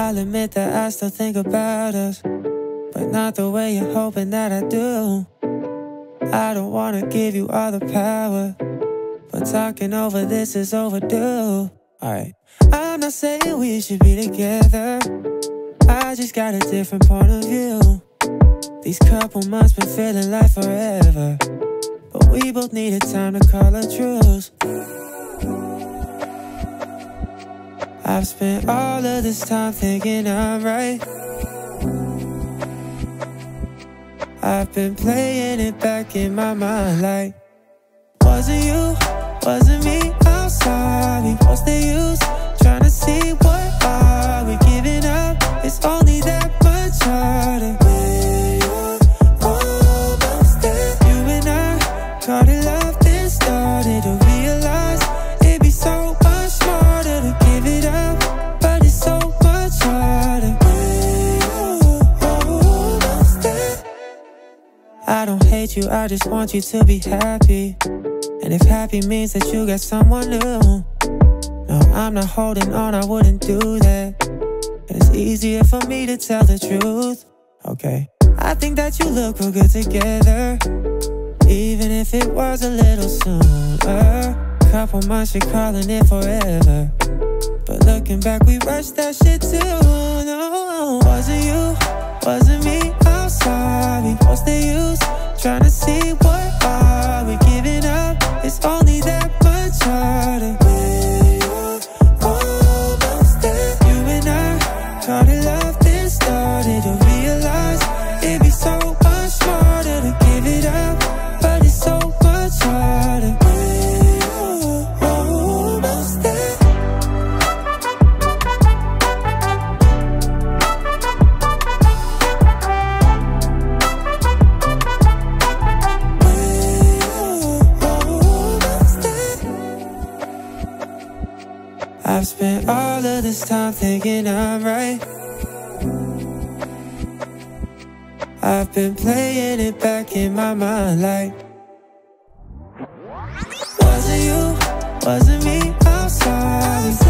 I'll admit that I still think about us, but not the way you're hoping that I do. I don't wanna give you all the power, but talking over this is overdue. Alright, I'm not saying we should be together, I just got a different point of view. These couple months been feeling like forever, but we both needed time to call a truce. I've spent all of this time thinking I'm right, I've been playing it back in my mind like, wasn't you, wasn't me, I'm sorry. What's the use, trying to see what are we giving up, it's only that much harder. We're almost there. You and I caught it love, then started to realize it'd be so much smarter to give it up, but it's so much harder. I don't hate you, I just want you to be happy. And if happy means that you got someone new, no, I'm not holding on, I wouldn't do that. And it's easier for me to tell the truth. Okay, I think that you look real good together, even if it was a little sooner. Couple months, you're calling it forever, but looking back, we rushed that shit too. No, wasn't you, wasn't me, I'm sorry. What's the use, trying to see what are we giving up, it's only that much harder. We're almost there. You and I caught it love, then started to realize it'd be so much smarter to give it up, but it's so much harder. We're almost there. I've spent all of this time thinking I'm right, I've been playing it back in my mind like, wasn't you, wasn't me, I'm sorry.